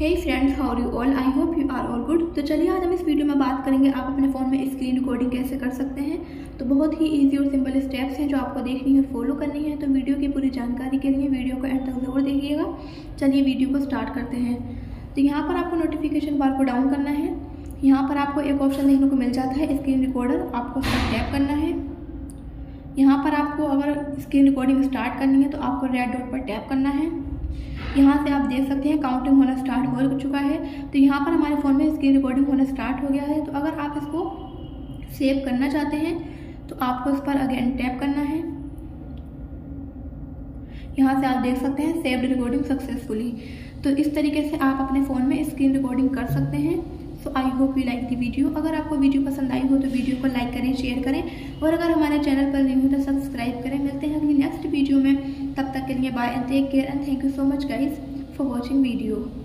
Hey friends, how are you all, I hope you are all good. तो चलिए आज हम इस वीडियो में बात करेंगे आप अपने फ़ोन में स्क्रीन रिकॉर्डिंग कैसे कर सकते हैं। तो बहुत ही इजी और सिंपल स्टेप्स हैं जो आपको देखनी है और फॉलो करनी है। तो वीडियो की पूरी जानकारी के लिए वीडियो को एंड तक जरूर देखिएगा। चलिए वीडियो को स्टार्ट करते हैं। तो यहाँ पर आपको नोटिफिकेशन बार को डाउन करना है। यहाँ पर आपको एक ऑप्शन देखने को मिल जाता है स्क्रीन रिकॉर्डर, आपको उस पर टैप करना है। यहाँ पर आपको अगर स्क्रीन रिकॉर्डिंग स्टार्ट करनी है तो आपको रेड डॉट पर टैप करना है। यहाँ से आप देख सकते हैं काउंटिंग होना स्टार्ट हो चुका है। तो यहाँ पर हमारे फ़ोन में स्क्रीन रिकॉर्डिंग होना स्टार्ट हो गया है। तो अगर आप इसको सेव करना चाहते हैं तो आपको इस पर अगेन टैप करना है। यहाँ से आप देख सकते हैं सेव्ड रिकॉर्डिंग सक्सेसफुली। तो इस तरीके से आप अपने फ़ोन में स्क्रीन रिकॉर्डिंग कर सकते हैं। तो I hope you like the video. अगर आपको वीडियो पसंद आई हो तो वीडियो को लाइक करें, शेयर करें और अगर हमारे चैनल पर न्यू हो तो सब्सक्राइब करें। मिलते हैं अगली नेक्स्ट वीडियो में, तब तक के लिए bye and take care and thank you so much guys for watching video.